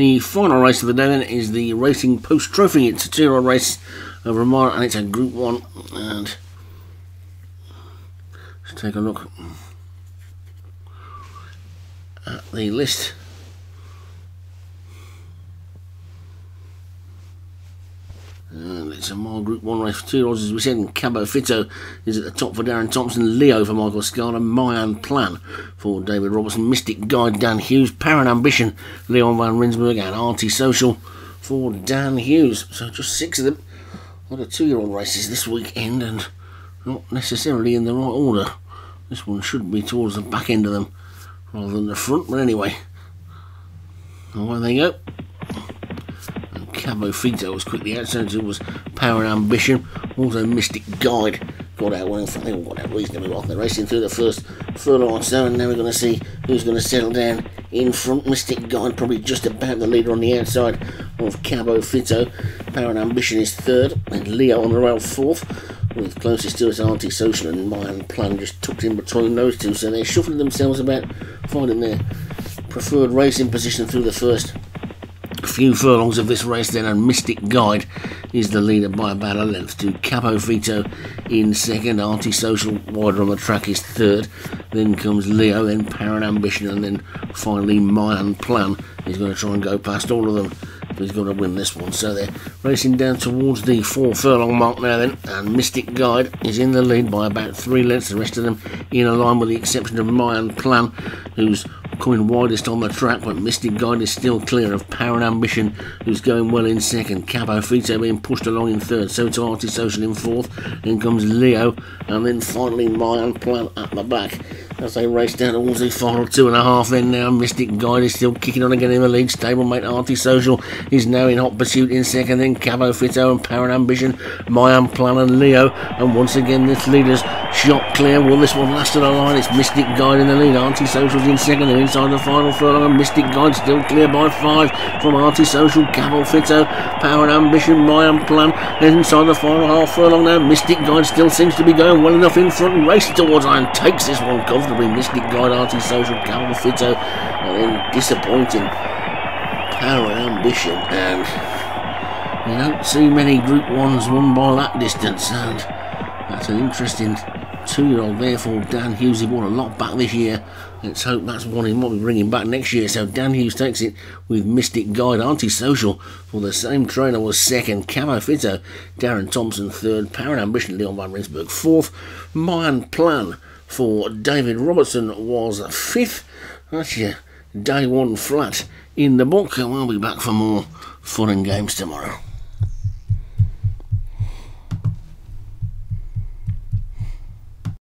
The final race of the day then is the Racing Post Trophy. It's a two-year-old race over a mile and it's a Group 1. And let's take a look at the list. And it's a mile Group 1 race for 2 year olds, as we said, and Cabo Fito is at the top for Darren Thompson, Leo for Michael Scala, Mayan Plan for David Robertson, Mystic Guide, Dan Hughes, Parent Ambition, Leon van Rensburg, and Artie Social for Dan Hughes. So just 6 of them. A lot of 2 year old races this weekend and not necessarily in the right order. This one should be towards the back end of them rather than the front, but anyway. Away they go. Cabo Fito was quickly out, so it was Power and Ambition. Also Mystic Guide got out well. They all got out reasonably well. They're racing through the first furlong or so, and now we're going to see who's going to settle down in front. Mystic Guide probably just about the leader on the outside of Cabo Fito. Power and Ambition is third, and Leo on the rail fourth, with closest to us Artie Social and Mayan Plan just tucked in between those two. So they're shuffling themselves about, finding their preferred racing position through the first few furlongs of this race then, and Mystic Guide is the leader by about a length to Cabo Fito in second. Artie Social wider on the track is third, then comes Leo, then Parent Ambition, and then finally Mayan Plan. He's going to try and go past all of them if he's going to win this one. So they're racing down towards the 4 furlong mark now then, and Mystic Guide is in the lead by about 3 lengths, the rest of them in a line with the exception of Mayan Plan, who's coming widest on the track, but Mystic Guide is still clear of Power and Ambition, who's going well in second. Cabo Fito being pushed along in third, so to Artie Social in fourth, then comes Leo, and then finally Mayan Plan at the back. As they race down towards the final 2.5 then now, Mystic Guide is still kicking on again in the lead. Stablemate Artie Social is now in hot pursuit in second, then Cabo Fito and Power and Ambition, Mayan Plan and Leo, and once again this leader's shot clear. Will this one last of the line? It's Mystic Guide in the lead, Artie Social's in second, they're inside the final furlong, and Mystic Guide still clear by 5 from Artie Social, Cabo Fito, Power and Ambition, Mayan Plan. They're inside the final half furlong now. Mystic Guide still seems to be going well enough in front, and races towards iron, takes this one comfortably. Mystic Guide, Artie Social, Cabo Fito, and then disappointing Power and Ambition. And you don't see many Group 1s won by that distance, and that's an interesting 2 year old there for Dan Hughes. He won a lot back this year. Let's hope that's one he might be bringing back next year. So Dan Hughes takes it with Mystic Guide. Artie Social for the same trainer was second. Cabo Fito, Darren Thompson third. Power and Ambition, Leon van Rensburg fourth. Mayan Plan for David Robertson was fifth. That's your day 1 flat in the book, and we'll be back for more fun and games tomorrow.